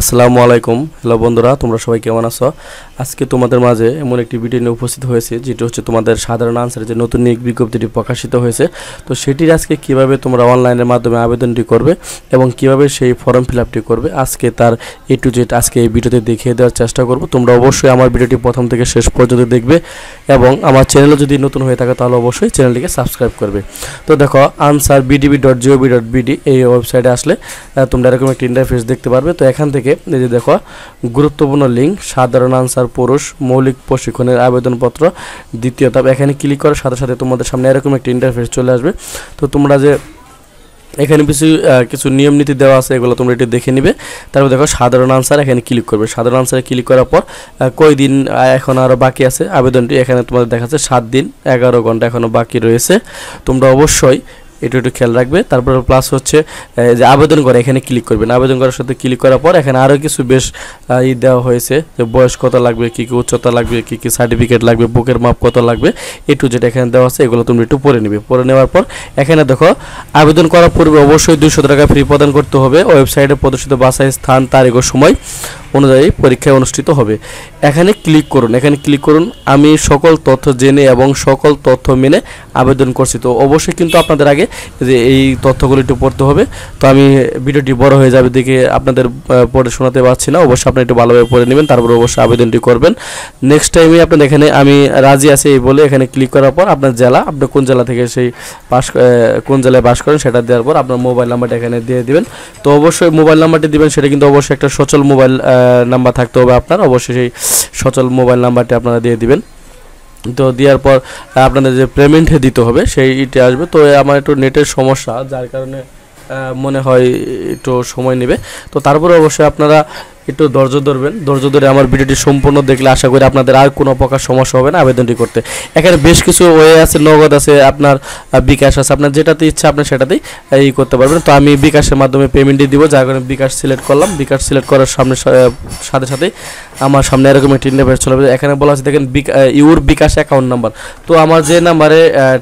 আসসালামু আলাইকুম হ্যালো বন্ধুরা তোমরা সবাই কেমন আছো আজকে তোমাদের মাঝে এমন একটি ভিডিও নিয়ে উপস্থিত হয়েছে যেটা হচ্ছে তোমাদের সাধারণ আনসারে যে নতুন নিয়োগ বিজ্ঞপ্তিটি প্রকাশিত হয়েছে তো সেটির আজকে কিভাবে তোমরা অনলাইনের মাধ্যমে আবেদনটি করবে এবং কিভাবে সেই ফর্ম ফিলআপটি করবে আজকে তার এ টু জেড আজকে এই ভিডিওতে দেখিয়ে দেওয়ার চেষ্টা করব তোমরা অবশ্যই আমার ভিডিওটি প্রথম থেকে শেষ পর্যন্ত দেখবে এবং আমার চ্যানেলে যদি নতুন হয়ে থাকো তাহলে অবশ্যই চ্যানেলটিকে সাবস্ক্রাইব করবে তো দেখো ansarvdp.gov.bd এই ওয়েবসাইটে আসলে তোমরা এরকম একটা ইন্টারফেস দেখতে পারবে তো এখান থেকে এই যে দেখো গুরুত্বপূর্ণ লিংক সাধারণ আনসার পুরুষ মৌলিক প্রশিক্ষণের আবেদনপত্র দ্বিতীয় ধাপ এখানে ক্লিক করার সাথে সাথে তোমাদের সামনে এরকম একটা ইন্টারফেস চলে আসবে তো তোমরা যে এখানে কিছু নিয়ম নীতি দেওয়া আছে এগুলো তোমরা এটা দেখে নেবে তারপর দেখো সাধারণ আনসার এখানে ক্লিক করবে সাধারণ আনসারে ক্লিক করার পর কয়দিন এখন আরো বাকি আছে আবেদনটি এখানে তোমাদের দেখাচ্ছে 7 দিন 11 ঘন্টা এখনো বাকি রয়েছে তোমরা অবশ্যই এটা একটু খেয়াল রাখবে তারপর প্লাস হচ্ছে যে আবেদন করে এখানে ক্লিক করবেন আবেদন করার সাথে ক্লিক করার পর এখানে আরো কিছু বেশ ই দেওয়া হয়েছে যে বয়স কত লাগবে কি কি উচ্চতা লাগবে কি কি সার্টিফিকেট লাগবে বুকের মাপ কত লাগবে একটু যেটা এখানে দেওয়া আছে এগুলো তুমি একটু পড়ে নেবে পড়ে নেওয়ার পর এখানে দেখো আবেদন করার পূর্বে অবশ্যই 200 টাকা ফি প্রদান করতে হবে ওয়েবসাইটে প্রদর্শিত বাছাই স্থান তারিখ ও সময় অনুযায়ী পরীক্ষা অনুষ্ঠিত হবে এখানে ক্লিক করুন আমি সকল তথ্য জেনে এবং সকল তথ্য মেনে আবেদন করছি তো অবশ্যই কিন্তু আপনাদের আগে যে এই তথ্যগুলো একটু পড়তে হবে তো আমি ভিডিওটি বড় হয়ে যাবে দেখে আপনাদের পড়ে শোনাতে পারছি না অবশ্যই আপনারা একটু ভালোভাবে পড়ে নেবেন তারপর অবশ্যই আবেদনটি করবেন নেক্সট টাইমে আপনারা এখানে আমি রাজি আছি এই বলে এখানে ক্লিক করার পর আপনার জেলা আপনি কোন জেলা থেকে কোন জেলায় বাস করেন সেটা দেওয়ার পর আপনার মোবাইল নাম্বারটা এখানে দিয়ে দিবেন তো অবশ্যই মোবাইল নাম্বারটি দিবেন সেটা কিন্তু অবশ্যই একটা সচল মোবাইল নাম্বার থাকতে হবে আপনার অবশ্যই সেই সচল মোবাইল নাম্বারটি আপনারা দিয়ে দিবেন তো দেওয়ার পর আপনাদের যে পেমেন্ট দিতে হবে সেইটা আসবে তো আমার একটু নেটের সমস্যা যার কারণে মনে হয় একটু সময় নেবে তো তারপরে অবশ্যই আপনারা একটু ধৈর্য ধরবেন ধৈর্য ধরে আমার ভিডিওটি সম্পূর্ণ দেখলে আশা করি আপনাদের আর কোনো প্রকার সমস্যা হবে না আবেদনটি করতে এখানে বেশ কিছু ওয়ে আছে নগদ আছে আপনার বিকাশ আছে আপনার যেটাতে ইচ্ছা আপনি সেটাতেই এই করতে পারবেন তো আমি বিকাশের মাধ্যমে পেমেন্ট দিব যার কারণে বিকাশ সিলেক্ট করলাম বিকাশ সিলেক্ট করার সাথে সাথে আমার সামনে এরকম একটি ইন্টারফেস চলে আসবে এখানে বলা আছে দেখেন ইউর বিকাশ অ্যাকাউন্ট নাম্বার তো আমার যে নাম্বারে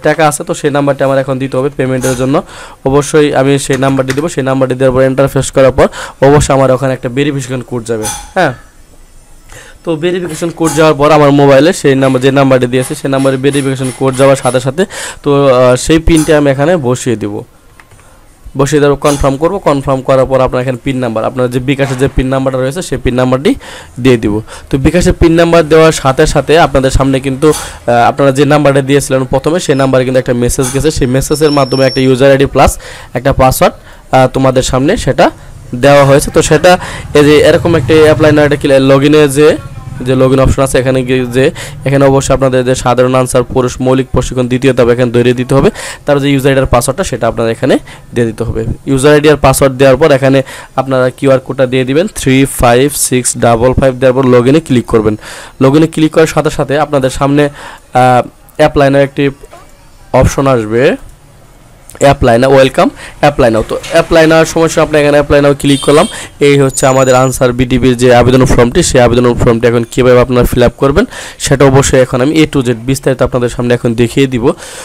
টাকা আছে তো সেই নাম্বারটি আমার এখন দিতে হবে পেমেন্টের জন্য অবশ্যই আমি সেই নাম্বারটি দেবো সেই নাম্বারটি দেওয়ার পর ইন্টারফেস করার পর অবশ্যই আমার ওখানে একটা ভেরিফিকেশন কোড যাবে হ্যাঁ তো ভেরিফিকেশন কোড যাওয়ার পর আমার মোবাইলে সেই নাম্বার যে নাম্বারটি দিয়েছে সেই নাম্বারে ভেরিফিকেশন কোড যাওয়ার সাথে সাথে তো সেই পিনটি আমি এখানে বসিয়ে দেব বসিয়ে দেওয়ার কনফার্ম করব কনফার্ম করার পর আপনার এখানে পিন নাম্বার আপনার যে বিকাশের যে পিন নাম্বারটা রয়েছে সেই পিন নাম্বারটি দিয়ে দিব তো বিকাশের পিন নাম্বার দেওয়ার সাথে সাথে আপনাদের সামনে কিন্তু আপনারা যে নাম্বারটা দিয়েছিলেন প্রথমে সেই নাম্বারে কিন্তু একটা মেসেজ গেছে সেই মেসেজের মাধ্যমে একটা ইউজার আইডি প্লাস একটা পাসওয়ার্ড তোমাদের সামনে সেটা দেওয়া হয়েছে তো সেটা এই যে এরকম একটা অ্যাপ্লাই না এটা কি লগইনে যে লগইন অপশন আছে এখানে যে এখানে অবশ্যই আপনাদের যে সাধারণ আনসার পুরুষ মৌলিক প্রশিক্ষণ দ্বিতীয় ধাপ এখানে ধরিয়ে দিতে হবে তার যে ইউজার আইডি আর পাসওয়ার্ডটা সেটা আপনারা এখানে দিয়ে দিতে হবে ইউজার আইডি আর পাসওয়ার্ড দেওয়ার পর এখানে আপনারা কিউআর কোডটা দিয়ে দিবেন 356555 দেওয়ার পর লগইনে ক্লিক করবেন লগইনে ক্লিক করার সাথে সাথে আপনাদের সামনে অ্যাপ্লাই না একটি অপশন আসবে apply now welcome apply now তো অ্যাপ্লাই নেওয়ার সমস্যা আপনার এখানে অ্যাপ্লাই নাও ক্লিক করলাম এই হচ্ছে আমাদের আনসার বিডিবির যে আবেদন ফর্মটি সেই আবেদন ফর্মটি এখন কীভাবে আপনারা ফিল আপ করবেন সেটা অবশ্যই এখন আমি এ টু জেড বিস্তারিত আপনাদের সামনে এখন দেখিয়ে দিব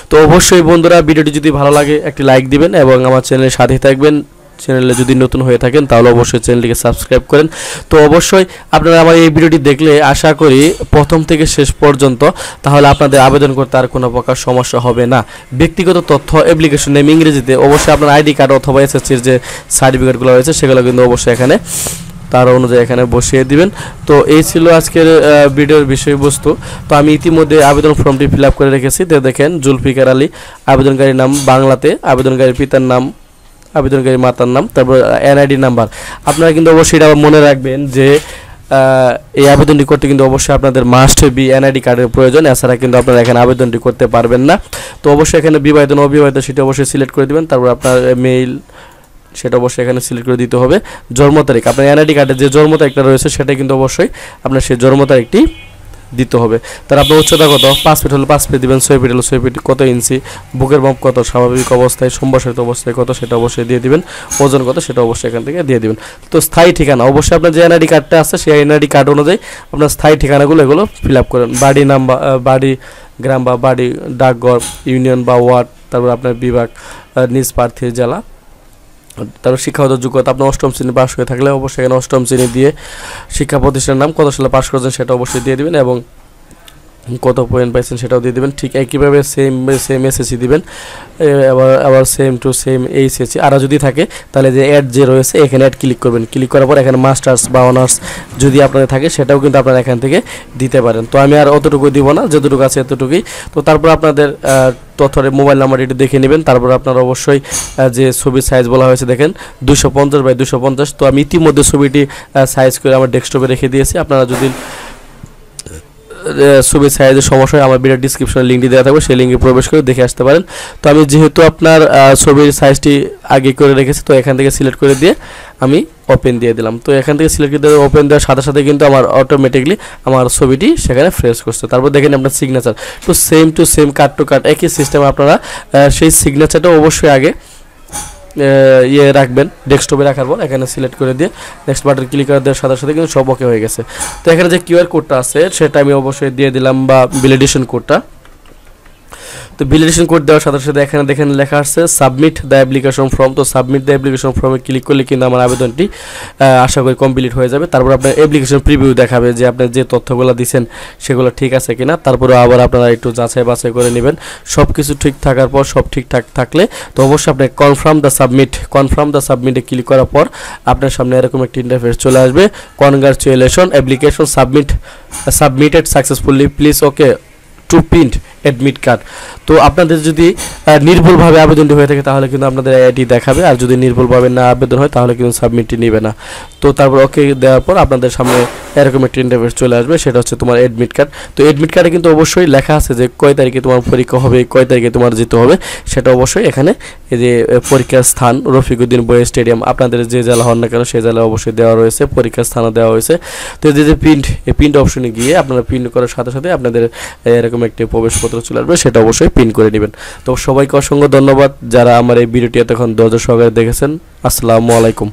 তো অবশ্যই বন্ধুরা ভিডিওটি যদি ভালো লাগে একটি লাইক দিবেন এবং আমার চ্যানেলের সাথে থাকবেন চ্যানেলে যদি নতুন হয়ে থাকেন তাহলে অবশ্যই চ্যানেলটিকে সাবস্ক্রাইব করেন তো অবশ্যই আপনারা আমার এই ভিডিওটি দেখলে আশা করি প্রথম থেকে শেষ পর্যন্ত তাহলে আপনাদের আবেদন করতে আর কোনো প্রকার সমস্যা হবে না ব্যক্তিগত তথ্য অ্যাপ্লিকেশন নেম ইংরেজিতে অবশ্যই আপনার আইডি কার্ড অথবা এসএসসির যে সার্টিফিকেটগুলো রয়েছে সেগুলো কিন্তু অবশ্যই এখানে তার অনুযায়ী এখানে বসিয়ে দিবেন তো এই ছিল আজকের ভিডিওর বিষয়বস্তু তো আমি ইতিমধ্যে আবেদন ফর্মটি ফিল আপ করে রেখেছি তো দেখেন জুলফিকার আলী আবেদনকারীর নাম বাংলাতে আবেদনকারীর পিতার নাম আবেদনকারী মাতার নাম তারপর এনআইডি নাম্বার আপনারা কিন্তু অবশ্যই এটা মনে রাখবেন যে এই আবেদনটি করতে কিন্তু অবশ্যই আপনাদের মাস্ট বি এনআইডি কার্ডের প্রয়োজন এছাড়া কিন্তু আপনারা এখানে আবেদনটি করতে পারবেন না তো অবশ্যই এখানে বিবাহিত না অবিবাহিত সেটা অবশ্যই সিলেক্ট করে দেবেন তারপর আপনার মেইল সেটা অবশ্যই এখানে সিলেক্ট করে দিতে হবে জন্ম তারিখ আপনার এনআইডি কার্ডে যে জন্ম তারিখটা রয়েছে সেটা কিন্তু অবশ্যই আপনার সেই জন্ম তারিখটি দিতে হবে তার আপনার উচ্চতা কত 5 ফিট হলে 5 ফিট দিবেন 6 ফিট হলে 6 ফিট কত ইঞ্চি বুকের মাপ কত স্বাভাবিক অবস্থায় সম্প্রসারিত অবস্থায় কত সেটা অবশ্যই দিয়ে দিবেন ওজন কত সেটা অবশ্যই এখান থেকে দিয়ে দিবেন তো স্থায়ী ঠিকানা অবশ্যই আপনার যে এনআইডি কার্ডটা আছে সেই এনআইডি কার্ড অনুযায়ী আপনার স্থায়ী ঠিকানাগুলো এগুলো ফিল আপ করেন বাড়ি নাম্বার বাড়ি গ্রাম বা বাড়ি ডাকঘর ইউনিয়ন বা ওয়ার্ড তারপর আপনার বিভাগ নিজ প্রার্থীর জেলা তার শিক্ষাগত যোগ্যতা আপনি অষ্টম শ্রেণী পাস করে থাকলে অবশ্যই এখানে অষ্টম শ্রেণী দিয়ে শিক্ষা প্রতিষ্ঠানের নাম কত সালে পাস করেছেন সেটা অবশ্যই দিয়ে দিবেন এবং কত পয়েন্ট পাইছেন সেটাও দিয়ে দিবেন। ঠিক একইভাবে সেম এসএসসি দিবেন আবার সেম টু সেম এইচএসসি আর যদি থাকে তাহলে যে অ্যাড যে রয়েছে এখানে অ্যাড ক্লিক করবেন। ক্লিক করার পর এখানে মাস্টার্স বা অনার্স যদি আপনাদের থাকে সেটাও কিন্তু আপনারা এখান থেকে দিতে পারেন। তো আমি আর অতটুকু দিব না, যতটুকু আছে এতটুকুই। তো তারপর আপনাদের তথ্যের মোবাইল নাম্বার এটা দেখে নেবেন। তারপর আপনারা অবশ্যই যে ছবির সাইজ বলা হয়েছে দেখেন 250x250। তো আমি ইতিমধ্যে ছবিটি সাইজ করে আমার ডেস্কটপে রেখে দিয়েছি। আপনারা যদি ছবির সাইজের সমস্যা হয় আমার ভিডিও ডিসক্রিপশনে লিঙ্কটি দেওয়া থাকবে, সেই লিঙ্কে প্রবেশ করে দেখে আসতে পারেন। তো আমি যেহেতু আপনার ছবির সাইজটি আগে করে রেখেছি তো এখান থেকে সিলেক্ট করে দিয়ে আমি ওপেন দিয়ে দিলাম। তো এখান থেকে সিলেক্ট করে ওপেন দেওয়ার সাথে সাথে কিন্তু আমার অটোমেটিকলি আমার ছবিটি সেখানে ফ্রেশ করছে। তারপর দেখেন আপনার signature to same cut to cut একই সিস্টেমে আপনারা সেই সিগনেচারটা অবশ্যই আগে ইয়ে রাখবেন। ডেস্কটপে রাখার পর এখানে সিলেক্ট করে দিয়ে নেক্সট বাটন ক্লিক করে দেওয়ার সাথে সাথে কিন্তু সব ওকে হয়ে গেছে। তো এখানে যে কিউআর কোডটা আছে সেটা আমি অবশ্যই দিয়ে দিলাম বা ভ্যালিডেশন কোডটা। তো ভ্যালিডেশন কোড দেওয়ার সাথে সাথে এখানে দেখেন লেখা আসছে সাবমিট দ্য অ্যাপ্লিকেশন ফর্ম। তো সাবমিট দ্য অ্যাপ্লিকেশন ফর্মে ক্লিক করলে কিন্তু আমার আবেদনটি আশা করি কমপ্লিট হয়ে যাবে। তারপর আপনার অ্যাপ্লিকেশন প্রিভিউ দেখাবে যে আপনি যে তথ্যগুলো দিচ্ছেন সেগুলো ঠিক আছে কিনা। তারপরে আবার আপনারা একটু যাচাই বাছাই করে নেবেন। সব কিছু ঠিক থাকার পর সব ঠিকঠাক থাকলে তো অবশ্যই আপনি কনফার্ম দ্য সাবমিটে ক্লিক করার পর আপনার সামনে এরকম একটি ইন্টারফেস চলে আসবে। Congratulation application submitted successfully, please okay to print admit card. তো আপনাদের যদি নির্ভুলভাবে আবেদনটি হয়ে থাকে তাহলে কিন্তু আপনাদের এটি দেখাবে, আর যদি নির্ভুলভাবে না আবেদন হয় তাহলে কিন্তু সাবমিটটি নেবে না। তো তারপর ওকে দেওয়ার পর আপনাদের সামনে এরকম একটা ইন্টারফেস চলে আসবে, সেটা হচ্ছে তোমার অ্যাডমিট কার্ড। তো অ্যাডমিট কার্ডে কিন্তু অবশ্যই লেখা আছে যে কয় তারিখে তোমার পরীক্ষা হবে, কয় তারিখে তোমার যেতে হবে, সেটা অবশ্যই এখানে এই যে পরীক্ষার স্থান রফিকুদ্দিন বয়েজ স্টেডিয়াম, আপনাদের যে জেলা হন না কেন সেই জেলা অবশ্যই দেওয়া রয়েছে, পরীক্ষার স্থানও দেওয়া হয়েছে। তো যে প্রিন্ট অপশনে গিয়ে আপনারা প্রিন্ট করার সাথে সাথে আপনাদের এরকম একটি প্রবেশপত্র চলে আসবে, সেটা অবশ্যই প্রিন্ট করে নেবেন। তো সবাইকে অসংখ্য ধন্যবাদ যারা আমার এই ভিডিওটি এতক্ষণ ধৈর্য সহকারে দেখেছেন। আসসালামু আলাইকুম।